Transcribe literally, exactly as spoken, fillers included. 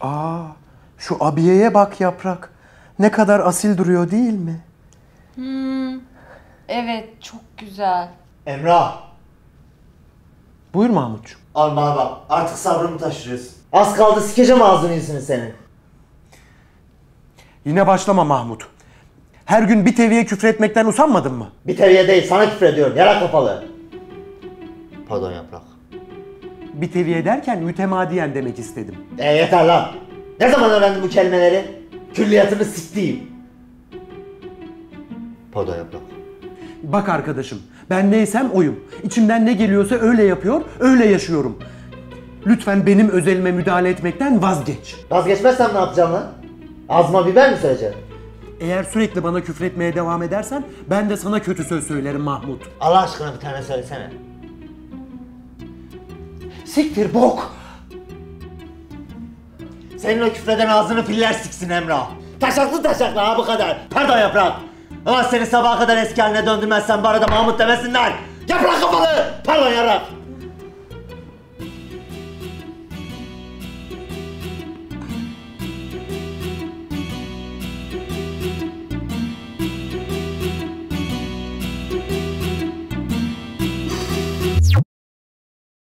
Aa, şu abiyeye bak Yaprak. Ne kadar asil duruyor değil mi? Hmm, evet, çok güzel. Emrah. Buyur Mahmutcuğum. Al bana bak, artık sabrımı taşırıyorsun. Az kaldı sikeceğim ağzının yüzünü senin. Yine başlama Mahmut. Her gün bir teviye küfür etmekten usanmadın mı? Bir teviye değil, sana küfür ediyorum. Yara kapalı. Pardon Yaprak. Bir teviye derken mütemadiyen demek istedim. E yeter lan. Ne zaman öğrendin bu kelimeleri? Külliyatını siktiğim. Pardon Yaprak. Bak arkadaşım, ben neysem oyum. İçimden ne geliyorsa öyle yapıyor, öyle yaşıyorum. Lütfen benim özelime müdahale etmekten vazgeç. Vazgeçmezsem ne yapacağım lan? Ağzıma biber mi söyleyeceğim? Eğer sürekli bana küfretmeye devam edersen ben de sana kötü söz söylerim Mahmut. Allah aşkına bir tane söylesene. Siktir bok! Senin o küfreden ağzını filler siksin Emrah. Taşaklı taşaklı ha bu kadar. Pardon Yaprak. Ama seni sabaha kadar eski haline döndürmezsen bu arada Mahmut demesinler. Yaprak kafalı! Pardon Yaprak!